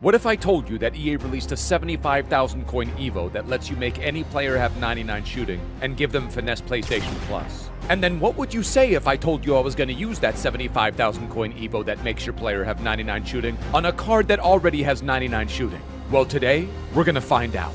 What if I told you that EA released a 75,000 coin Evo that lets you make any player have 99 shooting and give them finesse PlayStation Plus? And then what would you say if I told you I was going to use that 75,000 coin Evo that makes your player have 99 shooting on a card that already has 99 shooting? Well, today, we're going to find out.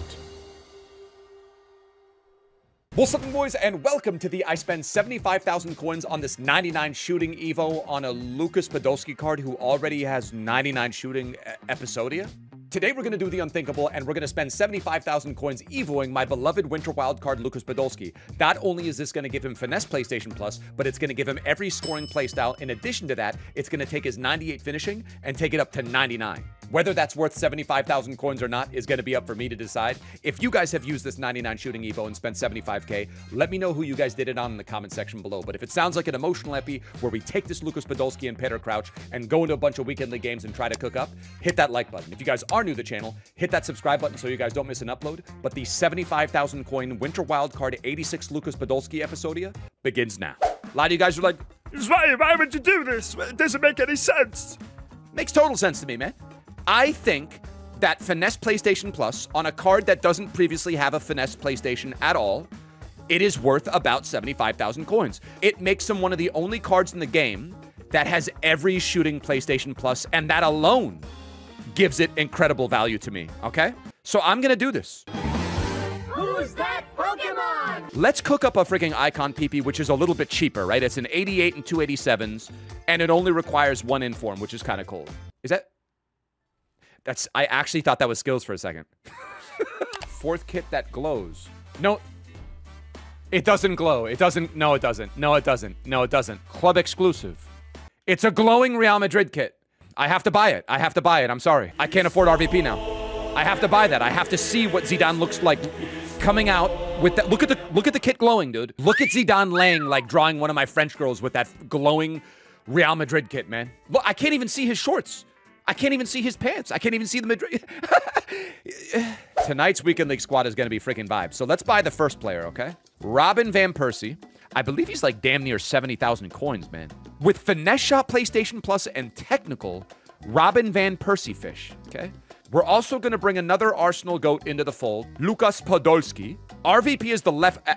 What's up, boys, and welcome to the I spend 75,000 coins on this 99 shooting Evo on a Lukas Podolski card who already has 99 shooting episodia. Today we're going to do the unthinkable, and we're going to spend 75,000 coins evoing my beloved winter wildcard Lukas Podolski. Not only is this going to give him finesse PlayStation Plus, but it's going to give him every scoring playstyle. In addition to that, it's going to take his 98 finishing and take it up to 99. Whether that's worth 75,000 coins or not is going to be up for me to decide. If you guys have used this 99 shooting Evo and spent 75k, let me know who you guys did it on in the comment section below. But if it sounds like an emotional epi where we take this Lukas Podolski and Peter Crouch and go into a bunch of weekendly games and try to cook up, hit that like button. If you guys are new to the channel, hit that subscribe button so you guys don't miss an upload. But the 75,000 coin Winter Wildcard 86 Lukas Podolski episodia begins now. A lot of you guys are like, why would you do this? It doesn't make any sense. Makes total sense to me, man. I think that Finesse PlayStation Plus, on a card that doesn't previously have a Finesse PlayStation at all, it is worth about 75,000 coins. It makes him one of the only cards in the game that has every shooting PlayStation Plus, and that alone gives it incredible value to me, okay? So I'm gonna do this. Who's that Pokemon? Let's cook up a freaking Icon PP, which is a little bit cheaper, right? It's an 88 and 287s, and it only requires one inform, which is kind of cool. Is that... That's, I actually thought that was skills for a second. Fourth kit that glows. No, it doesn't glow. It doesn't, no, it doesn't. No, it doesn't. No, it doesn't. Club exclusive. It's a glowing Real Madrid kit. I have to buy it. I have to buy it. I'm sorry. I can't afford RVP now. I have to buy that. I have to see what Zidane looks like coming out with that. Look at the kit glowing, dude. Look at Zidane laying, like drawing one of my French girls with that glowing Real Madrid kit, man. Look, I can't even see his shorts. I can't even see his pants. I can't even see the Madrid. Tonight's Weekend League squad is going to be freaking vibes. So let's buy the first player, okay? Robin Van Persie. I believe he's like damn near 70,000 coins, man. With Finesse Shot PlayStation Plus and Technical, Robin Van Persie fish, okay? We're also going to bring another Arsenal goat into the fold, Lukas Podolski. RVP is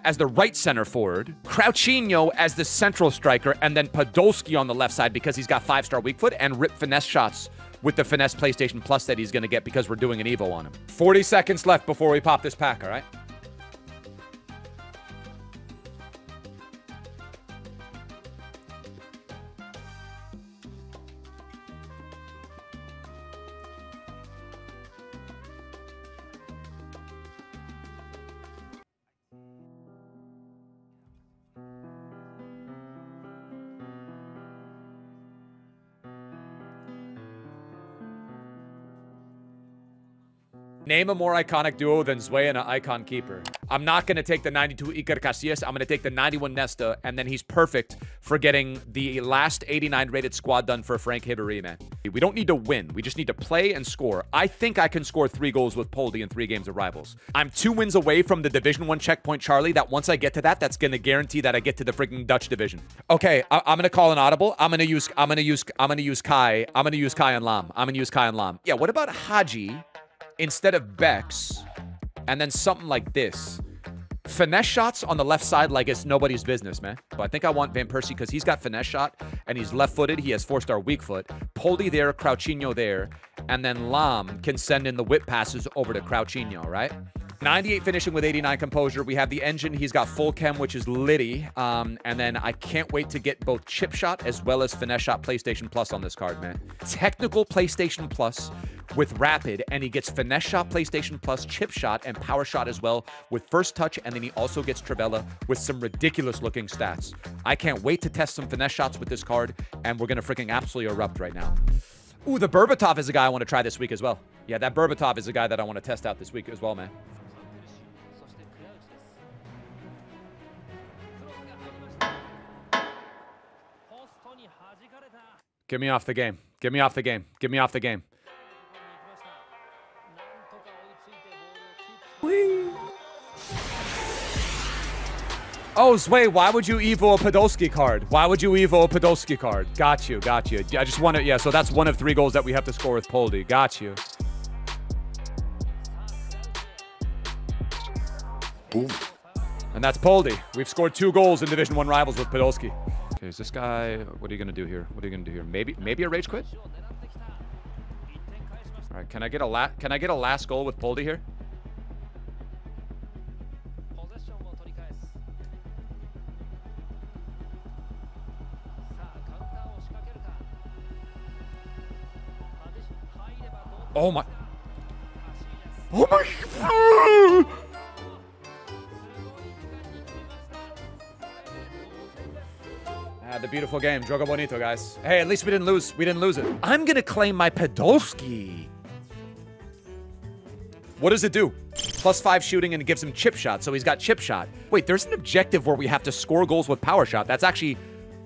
as the right center forward, Crouchinho as the central striker, and then Podolski on the left side because he's got 5-star weak foot and rip finesse shots with the Finesse PlayStation Plus that he's going to get because we're doing an Evo on him. 40 seconds left before we pop this pack, all right? Name a more iconic duo than Zway and an icon keeper. I'm not going to take the 92 Iker Casillas. I'm going to take the 91 Nesta, and then he's perfect for getting the last 89 rated squad done for Frank Hibberie, man. We don't need to win. We just need to play and score. I think I can score 3 goals with Poldi in 3 games of rivals. I'm 2 wins away from the Division 1 checkpoint, Charlie, that once I get to that, that's going to guarantee that I get to the freaking Dutch division. Okay, I'm going to call an audible. I'm going to use Kai. I'm going to use Kai and Lam. Yeah, what about Haji? Instead of Bex, and then something like this. Finesse shots on the left side like it's nobody's business, man. But I think I want Van Persie because he's got finesse shot, and he's left-footed. He has 4-star weak foot. Poldi there, Crouchinho there, and then Lam can send in the whip passes over to Crouchinho, right? 98 finishing with 89 composure. We have the engine. He's got full chem, which is Liddy. And then I can't wait to get both chip shot as well as finesse shot PlayStation Plus on this card, man. Technical PlayStation Plus with rapid, and he gets finesse shot PlayStation Plus, chip shot, and power shot as well with first touch. And then he also gets Travella with some ridiculous looking stats. I can't wait to test some finesse shots with this card, and we're going to freaking absolutely erupt right now. Ooh, the Berbatov is a guy I want to try this week as well. Yeah, that Berbatov is a guy that I want to test out this week as well, man. Get me off the game. Get me off the game. Get me off the game. Whee. Oh, Zway, why would you Evo a Podolski card? Why would you Evo a Podolski card? Got you. I just want to... Yeah, so that's 1 of 3 goals that we have to score with Poldi. Got you. Boom. And that's Poldi. We've scored 2 goals in Division 1 rivals with Podolski. Okay, is this guy, what are you gonna do here? What are you gonna do here? Maybe a rage quit? All right, can I get a last goal with Poldi here? Oh my. Oh my. Ah, the beautiful game. Jogo bonito, guys. Hey, at least we didn't lose. We didn't lose it. I'm going to claim my Podolski. What does it do? +5 shooting and it gives him chip shot. So he's got chip shot. Wait, there's an objective where we have to score goals with power shot. That's actually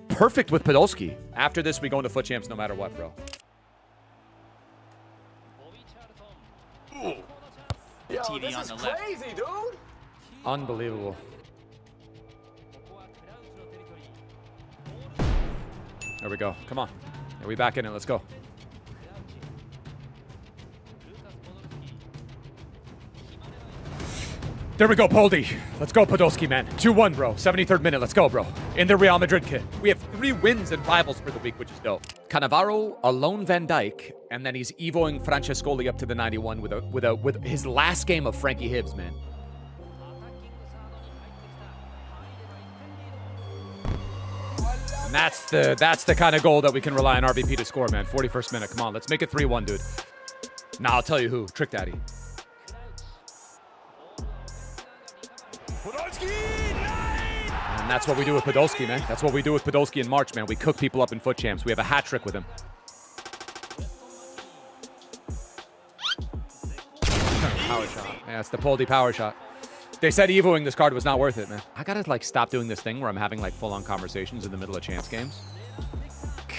perfect with Podolski. After this, we go into foot champs no matter what, bro. Yo, this is crazy, dude. Unbelievable. There we go. Come on. Are we back in it? Let's go. There we go, Poldi. Let's go, Podolski, man. 2-1, bro. 73rd minute. Let's go, bro. In the Real Madrid kit. We have 3 wins in rivals for the week, which is dope. Canavaro, alone Van Dyke, and then he's evoing Francescoli up to the 91 with his last game of Frankie Hibbs, man. And that's the kind of goal that we can rely on RVP to score, man. 41st minute. Come on, let's make it 3-1, dude. Nah, I'll tell you who. Trick Daddy. And that's what we do with Podolski, man. That's what we do with Podolski in March, man. We cook people up in foot champs. We have a hat trick with him. Power shot. Yeah, it's the Poldi power shot. They said evoing this card was not worth it, man. I gotta, like, stop doing this thing where I'm having, like, full-on conversations in the middle of chance games.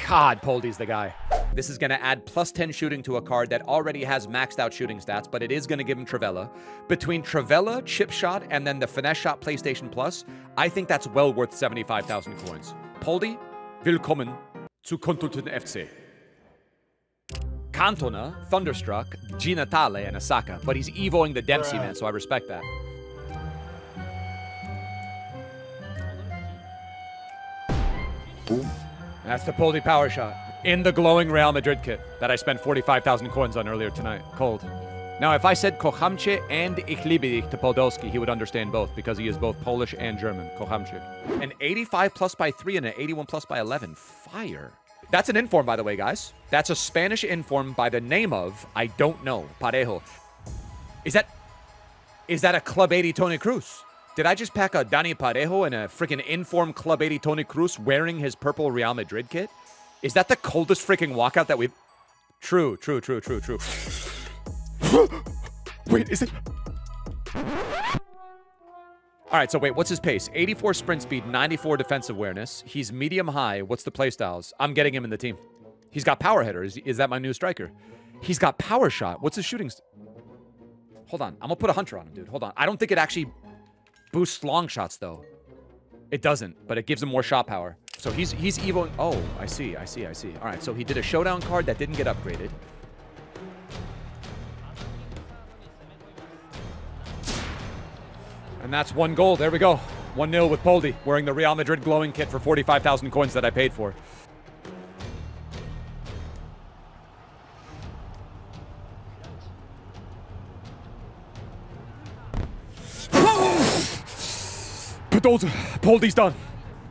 God, Poldi's the guy. This is going to add +10 shooting to a card that already has maxed out shooting stats, but it is going to give him Travella. Between Travella, Chip Shot, and then the Finesse Shot PlayStation Plus, I think that's well worth 75,000 coins. Poldi, willkommen zu Kontoten FC. Cantona, Thunderstruck, Ginatale, and Asaka, but he's evoing the Dempsey, man, so I respect that. Boom. That's the Poldi power shot. In the glowing Real Madrid kit that I spent 45,000 coins on earlier tonight. Cold. Now, if I said Kochamche and Ich liebe dich to Podolski, he would understand both because he is both Polish and German. Kochamche. An 85 plus by 3 and an 81 plus by 11. Fire. That's an inform, by the way, guys. That's a Spanish inform by the name of, I don't know, Parejo. Is that a Club 80 Toni Kroos? Did I just pack a Dani Parejo and a freaking inform Club 80 Toni Kroos wearing his purple Real Madrid kit? Is that the coldest freaking walkout that we've... True. Wait, is it... All right, so wait, what's his pace? 84 sprint speed, 94 defensive awareness. He's medium high. What's the play styles? I'm getting him in the team. He's got power hitter. Is that my new striker? He's got power shot. What's his shooting... Hold on. I'm going to put a hunter on him, dude. Hold on. I don't think it actually boosts long shots, though. It doesn't, but it gives him more shot power. So he's evoing. Oh, I see. All right, so he did a showdown card that didn't get upgraded. And that's 1 goal. There we go. 1-0 with Poldi, wearing the Real Madrid glowing kit for 45,000 coins that I paid for. Poldi's done.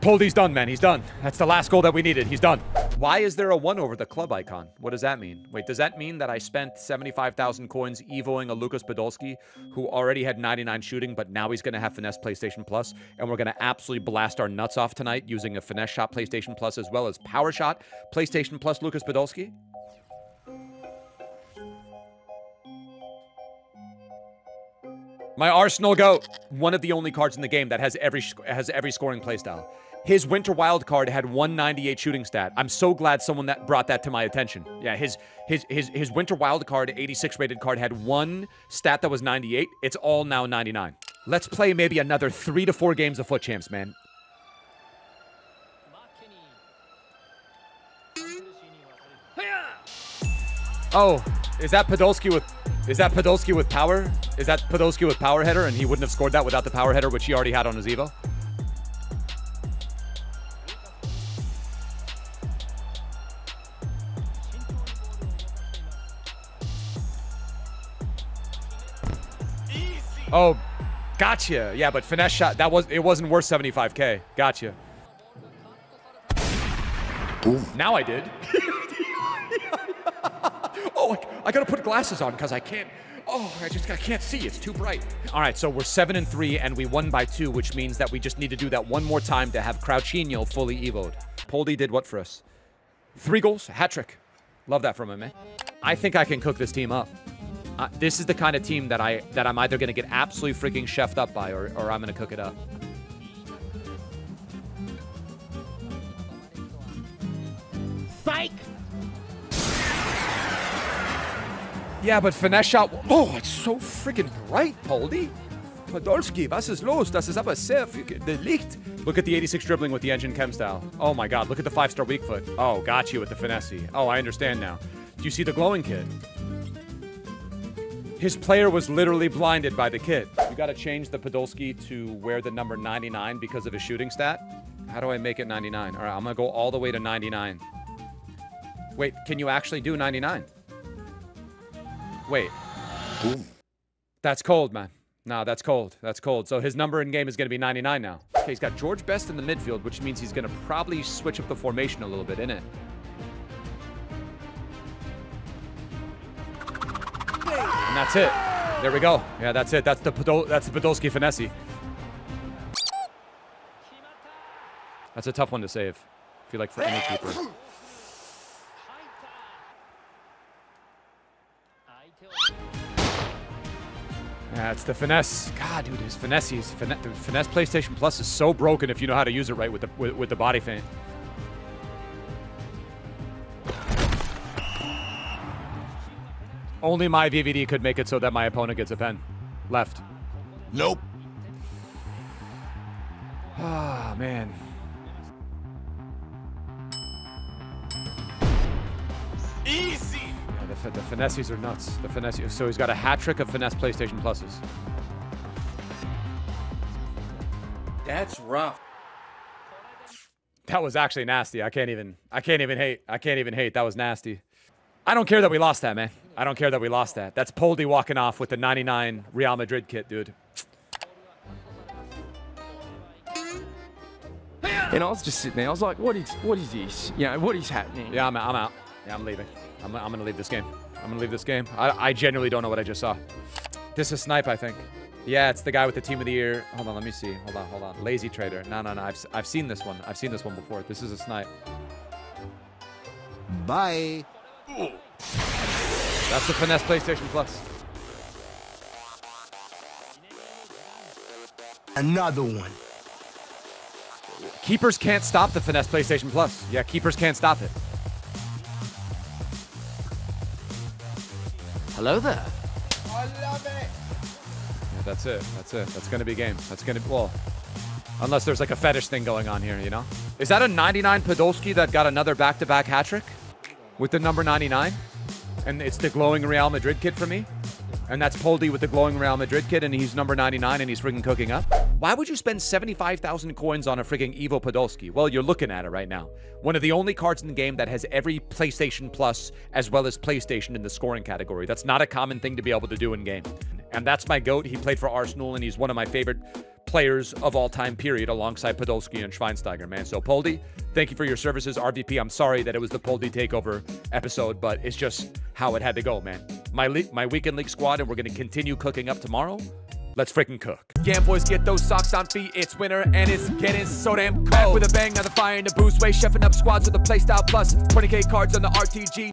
Poldi's done, man. He's done. That's the last goal that we needed. He's done. Why is there a 1 over the club icon? What does that mean? Wait, does that mean that I spent 75,000 coins evoing a Lukas Podolski who already had 99 shooting, but now he's going to have Finesse PlayStation Plus, and we're going to absolutely blast our nuts off tonight using a Finesse Shot PlayStation Plus as well as Power Shot PlayStation Plus Lukas Podolski? My Arsenal GOAT, one of the only cards in the game that has every scoring playstyle. His Winter Wild card had 198 shooting stat. I'm so glad someone that brought that to my attention. Yeah, his Winter Wild card, 86 rated card, had 1 stat that was 98. It's all now 99. Let's play maybe another 3 to 4 games of foot champs, man. Oh. Is that Podolski with power? Is that Podolski with power header, and he wouldn't have scored that without the power header, which he already had on his Evo? Oh, gotcha. Yeah, but finesse shot. That was. It wasn't worth 75K. Gotcha. Boom. Now I did. Oh, I gotta put glasses on because I can't. Oh, I can't see. It's too bright. All right, so we're 7-3 and we won by 2, which means that we just need to do that one more time to have Crouchinho fully evo'd. Poldi did what for us? 3 goals, hat trick. Love that from him, man. I think I can cook this team up. This is the kind of team that I'm either gonna get absolutely freaking chefed up by, or I'm gonna cook it up. Psych. Yeah, but finesse shot. Oh, it's so freaking bright, Poldi. Podolski, was ist los? Das ist aber sehr viel Licht. Look at the 86 dribbling with the engine chem style. Oh my God, look at the 5-star weak foot. Oh, got you with the finesse. Oh, I understand now. Do you see the glowing kit? His player was literally blinded by the kit. You gotta change the Podolski to wear the number 99 because of his shooting stat. How do I make it 99? All right, I'm gonna go all the way to 99. Wait, can you actually do 99? Wait. Boom. That's cold, man. Nah, that's cold. That's cold. So his number in game is going to be 99 now. Okay, he's got George Best in the midfield, which means he's going to probably switch up the formation a little bit, innit? And that's it. There we go. Yeah, that's it. That's the Podolski finesse. That's a tough one to save, if you like, for any keeper. That's the finesse. God, dude, his finesse is finesse. PlayStation Plus is so broken if you know how to use it right with the body feint. Only my VVD could make it so that my opponent gets a pen. Left. Nope. Ah, man. Easy. The finesses are nuts. The finesses. So he's got a hat trick of finesse PlayStation Pluses. That's rough. That was actually nasty. I can't even hate. I can't even hate. That was nasty. I don't care that we lost that, man. I don't care that we lost that. That's Poldi walking off with the 99 Real Madrid kit, dude. And I was just sitting there. I was like, what is this? You know, what is happening? Yeah, I'm out. Yeah, I'm leaving. I'm going to leave this game. I'm going to leave this game. I genuinely don't know what I just saw. This is Snipe, I think. Yeah, it's the guy with the team of the year. Hold on, let me see. Hold on. Lazy Trader. No. I've seen this one. I've seen this one before. This is a Snipe. Bye. That's the finesse PlayStation Plus. Another one. Keepers can't stop the finesse PlayStation Plus. Yeah, keepers can't stop it. Hello there. I love it. Yeah, that's it. That's it. That's going to be game. That's going to be, well, unless there's like a fetish thing going on here, you know? Is that a 99 Podolski that got another back-to-back hat trick with the number 99? And it's the glowing Real Madrid kid for me? And that's Poldi with the glowing Real Madrid kid, and he's number 99, and he's freaking cooking up? Why would you spend 75,000 coins on a freaking Evo Podolski? Well, you're looking at it right now. One of the only cards in the game that has every PlayStation Plus as well as PlayStation in the scoring category. That's not a common thing to be able to do in game. And that's my GOAT. He played for Arsenal, and he's one of my favorite players of all time, period, alongside Podolski and Schweinsteiger, man. So, Poldi, thank you for your services. RVP, I'm sorry that it was the Poldi takeover episode, but it's just how it had to go, man. My weekend league squad, and we're going to continue cooking up tomorrow. Let's freaking cook. Yeah, boys, get those socks on feet. It's winter and it's getting so damn cold. Back with a bang, now the fire in the boost way. Chefing up squads with a playstyle plus. 20K cards on the RTG.